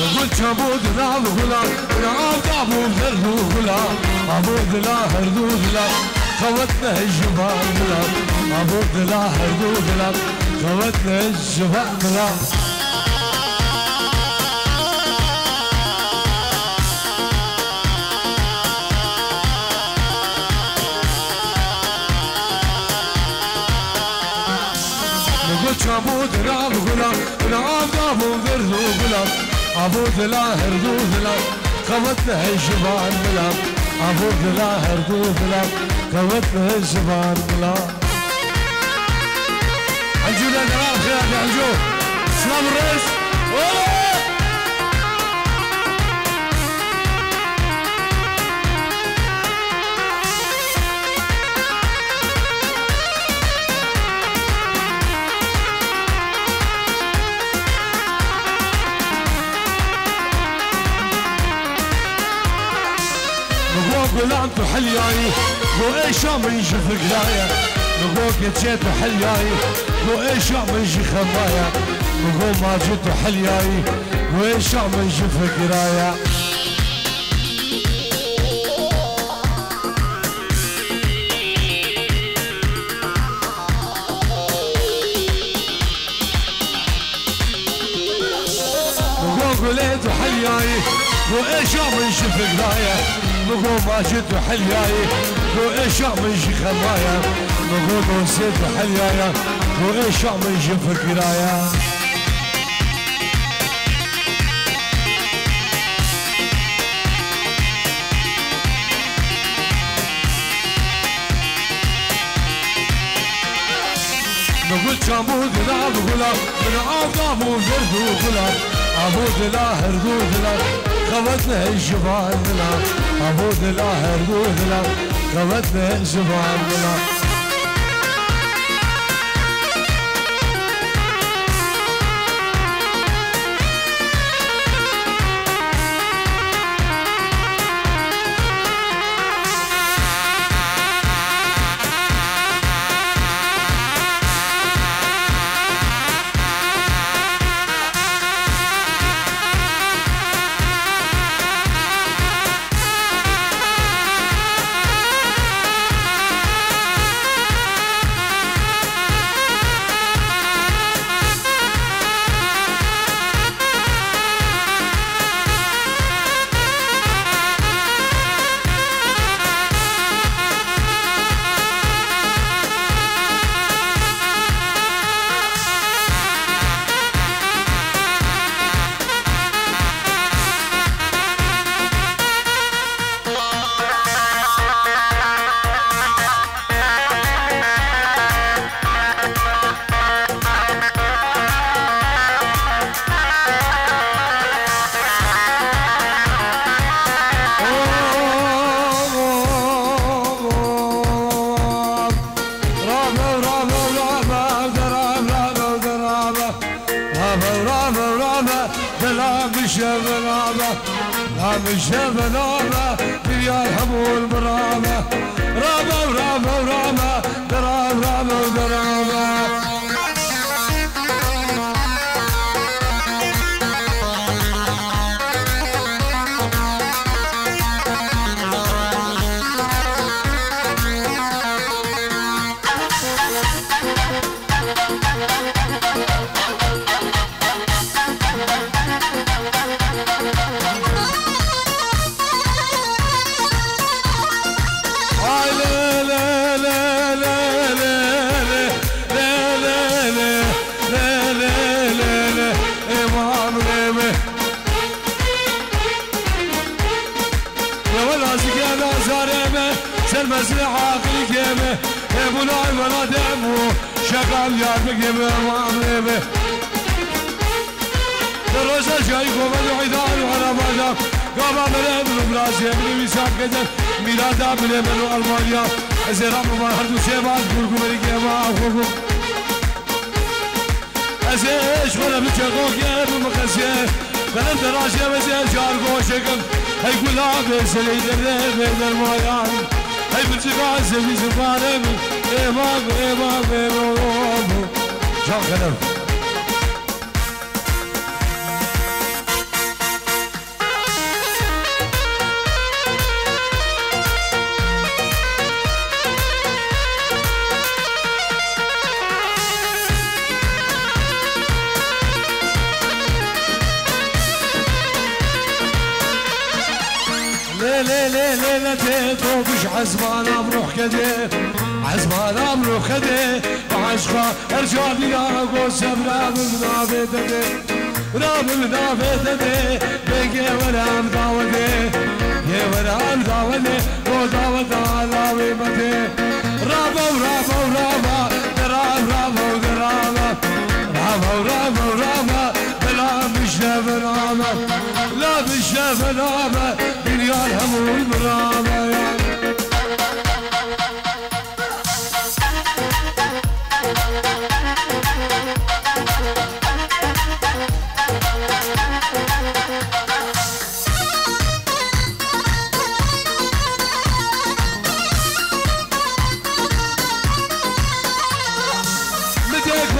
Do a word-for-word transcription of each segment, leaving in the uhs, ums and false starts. نقول كابود لا ولا ونعود أبود هردود لا أبود لا هردود لا خوتنا الجبال لا أبود لا هردود لا خوتنا الجبال لا. أبود لا غلا ونعاد أبو غردو غلا أبود لا هردو غلا قوتنا الجبال غلا أبود لا هردو غلا قوتنا الجبال غلا. عنجو لا جمال خيرك يا عنجو سلام الرئيس. غلام تحلياي وإيشا من جفك لايا نقول كتشي تحلياي وإيشا من جخمايا نقول ما جي تحلياي وإيشا من جفك لايا. نقول قلي تحلياي وإيشا من جفك لايا نقول ما جيت حلياي وإيش عمي جي خمايا نقول نسيت حليايا وإيش عمي جي فكرايا. نقول كامود لا بغلا من عذاب وردو غلا عبود لا هردو غلا قوتنا الجبال لا عبود لا هردود لا قوتنا الجبال لا. ليلة ليلة ليلة طوبش عزمان أمروح كده عزمان أمروح كده وعشقا أرجعني يا قوسم رابل نافذة رابل نافذة بيجي ورام داوده يا ورام داوده وداوده على ويمته رابو رابو رابا دراب رابو دراب رابو رابو رابا بلا مش نبرامة لا مش نبرامة دنيا الهم والمرامة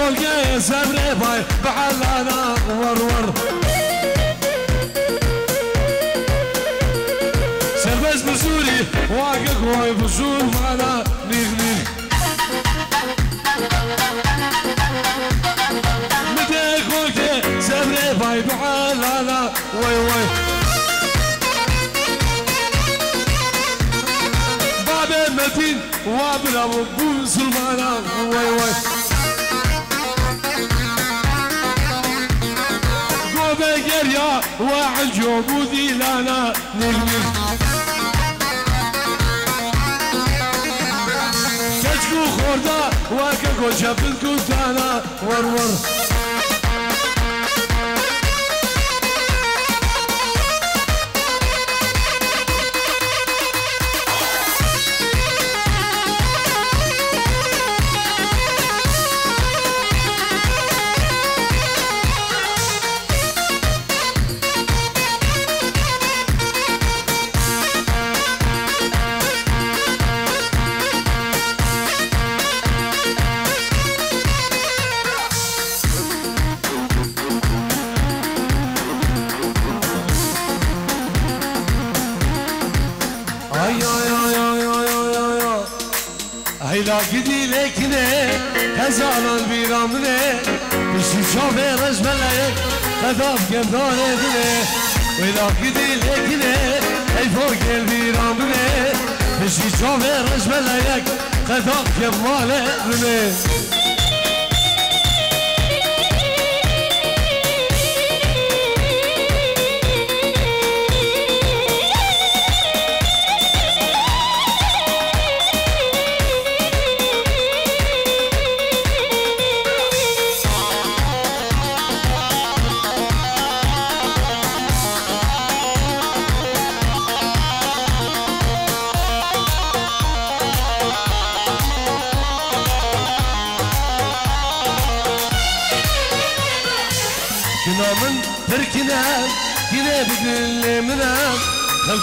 يا سبري باي بحلانا ورور سرباز بزوري واقق واي بزور معنا نيغ نيغ متى قولك سبري باي بحلانا واي واي بابي متين وابلا وبول سلمانا واي واي يا واحد جودي لنا نلمس كشكو خورده وكاكو شافلكو تانا ورور خذاف گردانه دنه ویلا کدی لکنه ای فوقل بیرام دنه بشی چامه رجمه لیک خذاف گماله دنه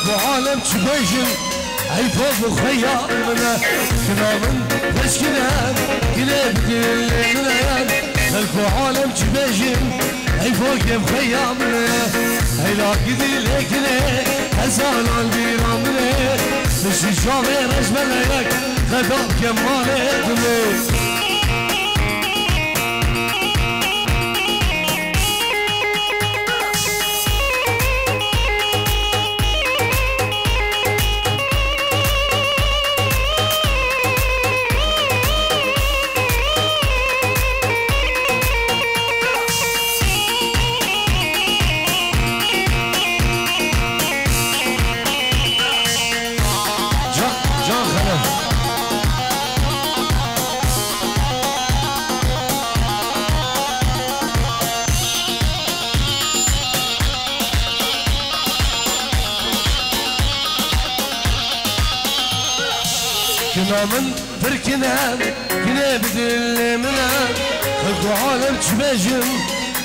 وعالم تبيجن أي فوق خيار منا كنامن تسكنان كلاب كلاب خلف عالم تبيجن أي فوق خيار منا أي لاقدي لكني أزال البيرامني مش جامي رجم لك خذاب كمالي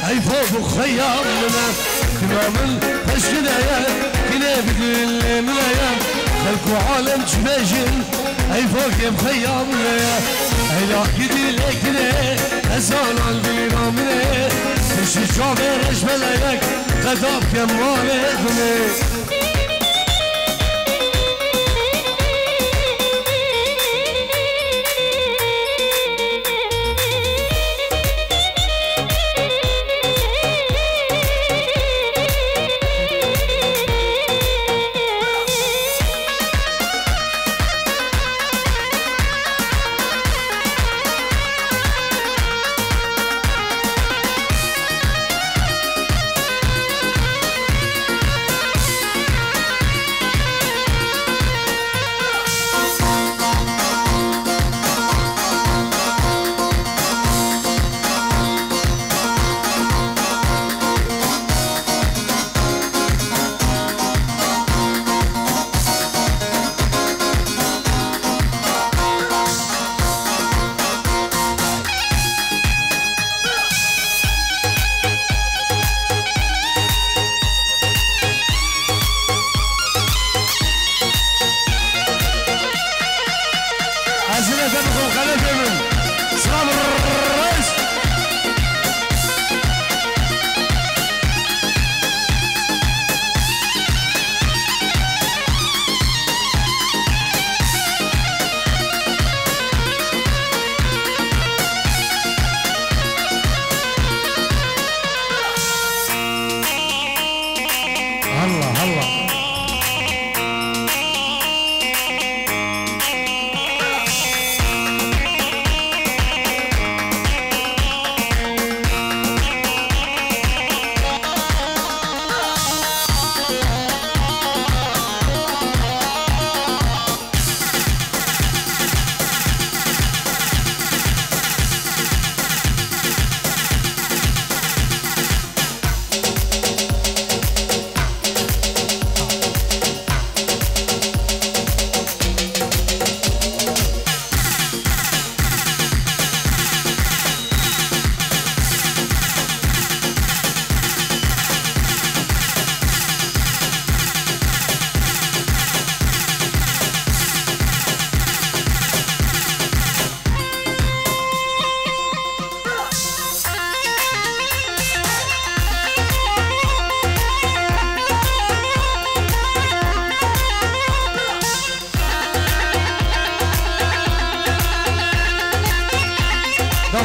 أي فوق خيار منا كنامن تشكنايا كنا بدل منايا خلقوا عالم تباجن أي فوق بخيار منايا أي لاقدي لكنا أزال عالبينا منايا مش الشعبي رجم لك غذاب كمالي دمي هلا هلا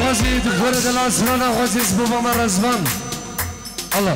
غازی دکور دلاسران غازی سبب ما رزمان الله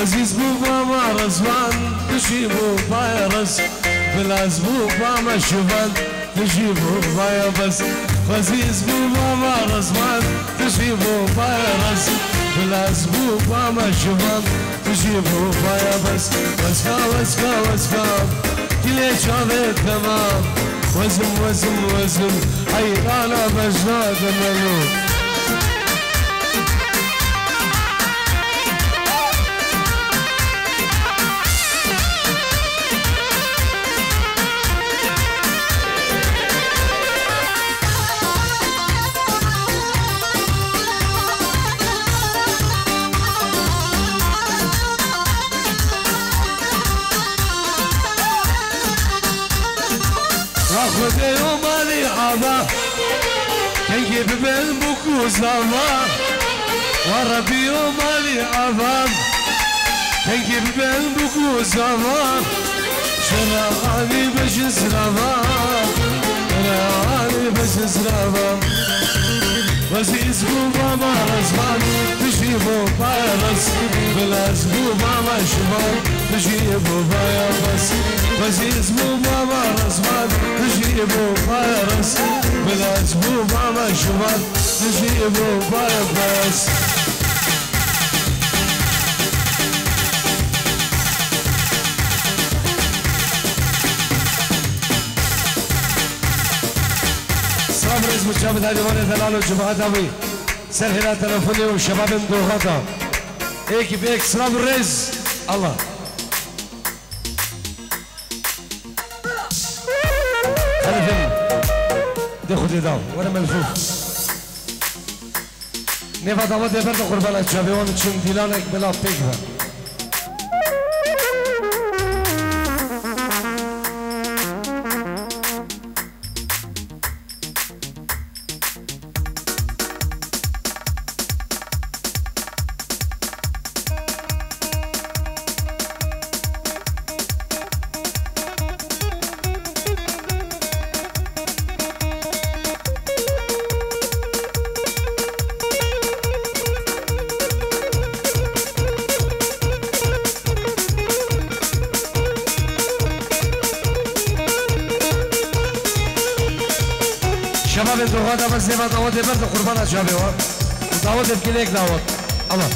عزیز بوبا ما رزوان دشی بوبا رز بلاز بوبا ما شوان دشی بوبا بس عزیز بوبا ما رزوان دشی بوبا رز بلاز بوبا ما شوان دشی بوبا بس وسکا وسکا وسکا کلی چاوه تمام وزم وزم وزم حیران بجناد ملو خودی اومدی آبا کنگی ببین بکوز آبا وربی اومدی آبا کنگی ببین بکوز آبا شنا آبی بچس آبا شنا آبی بچس آبا وزیز بوبا ما رزمان بچی بوبا رز بلاز بوبا ما شمان بچی بوبا یا بس وزیز بوبا ما رزمان بو فارس بلاز بو ماما شوان نجي بو فارس صبر از مجابد هدوان دلال و جماعت همی سرهلا تلفونی و شباب دوغتا ایک بیک صبر از الله خودی داو ورم الفوف نیفا داو دیبر دو قربانه چابیون چون دیلان اک بلا پیک بر شباب دوغا دم زیبا داوود برد قربان جابه و داوود کلیک داوود الله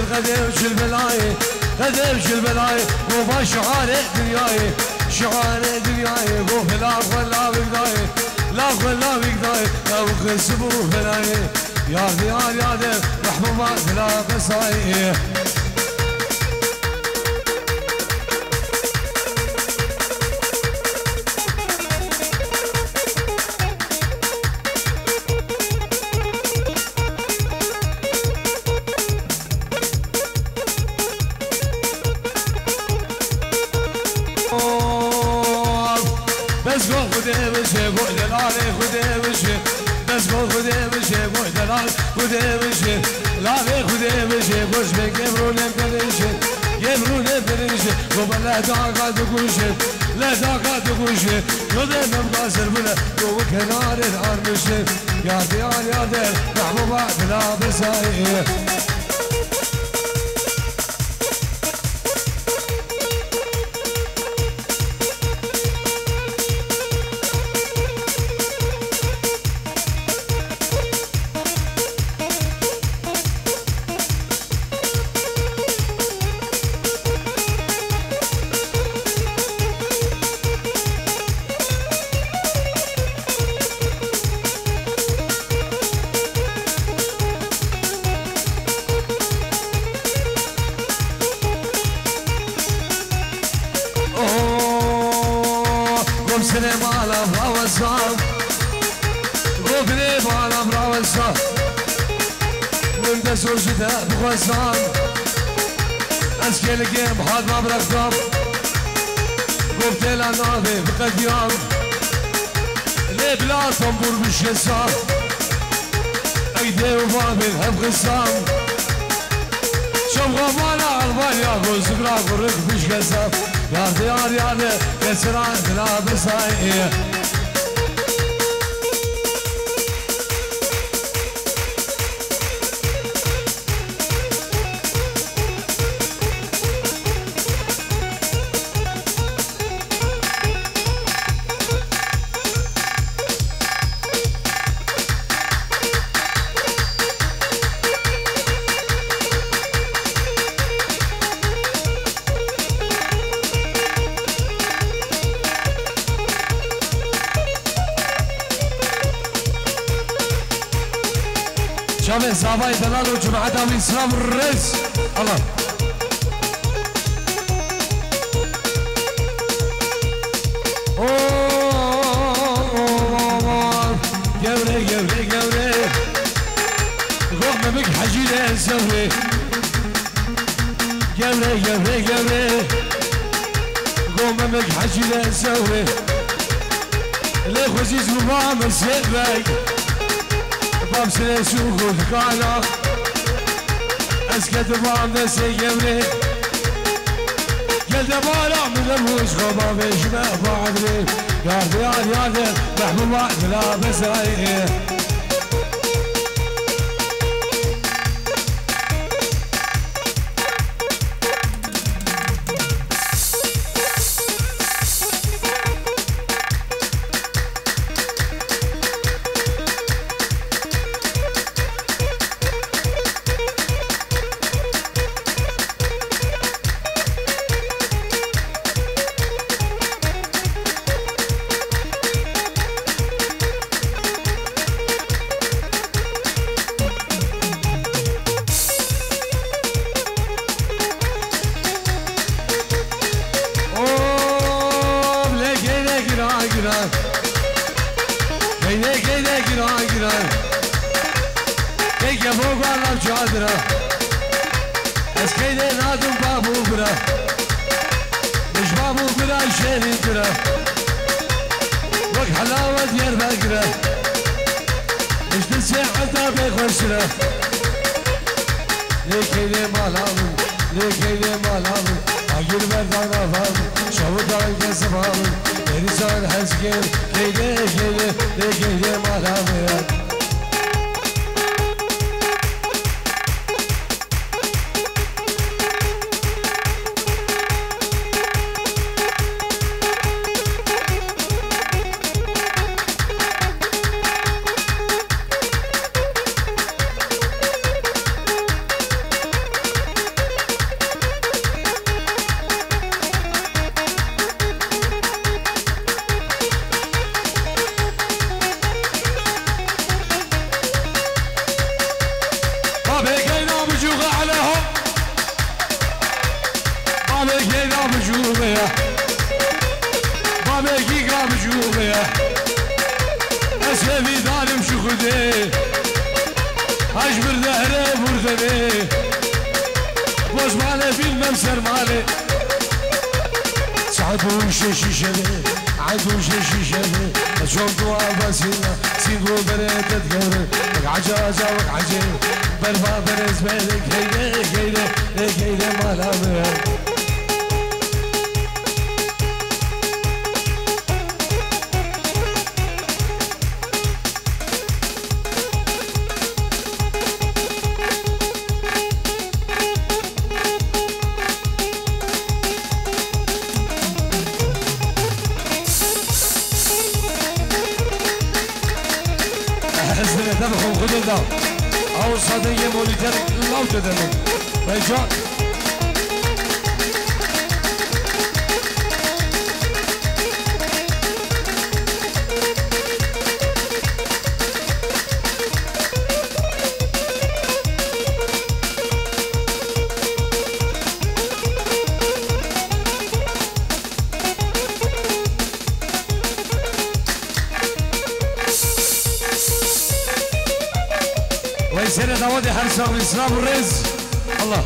الغدر وش البلايه غدر وش البلايه وما شعار دنياي شعار دنياي وهلا ولا بقداي لا ولا بقداي لو خسبوا بلايه يا ديار يا دير محبوبات لا قصايه لا داقة تقوشي لا داقة تقوشي يضرب مقاصر منه وكنار العربشي يا ديار يا دير محبوبات لا بصاير گام جوبه بابه کی گام جوبه اسمی دارم شکوده هش بر دهره بردمه بازمانه بیلم سرمانه عدوش شیشده عدوش شیشده چند وابه سینا سیگو برات داره عجازه و عجی بر ما برز ملک هیله هیله هیله مالامه او صدای مولیتر لود دادن بچه سنة دوادي حرشة والإسلام والرزق الله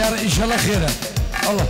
ان شاء الله خير الله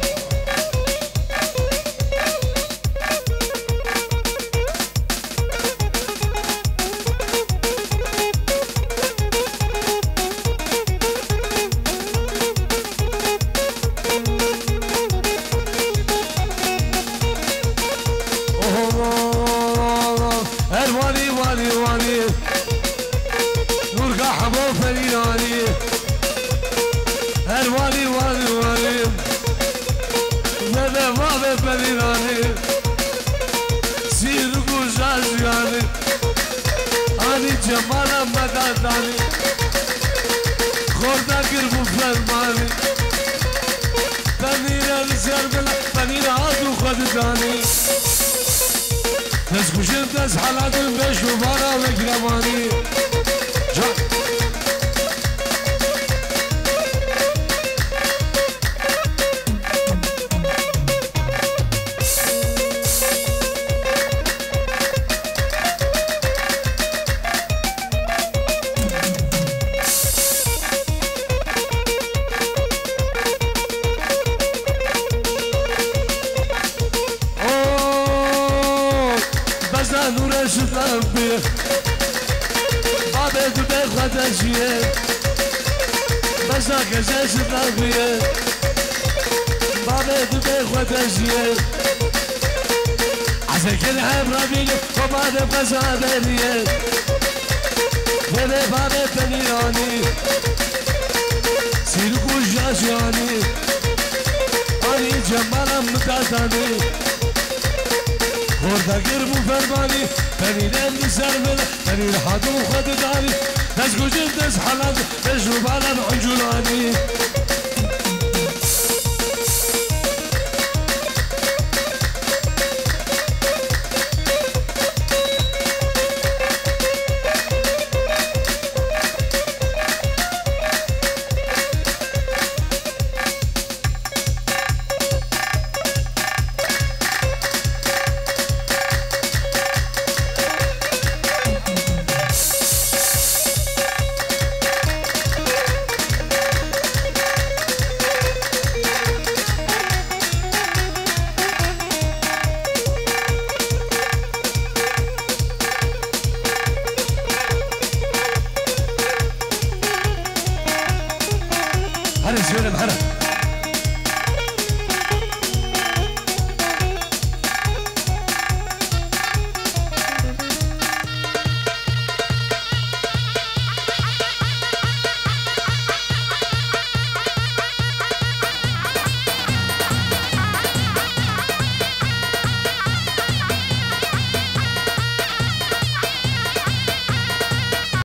Bazak ezesi tabiye نبغى تجليل عشان كل عبرة بيلي وما نبغى زعلة ريال بلي بعدي تلياني سيلك وجاجاني علي جمالم متعداني خورده گرم و فرمانی تنیدن دی سر بله تنید حدو خود داری تشکو جد از حلد تشرو بلن عجولانی هلا سوينا بحرة.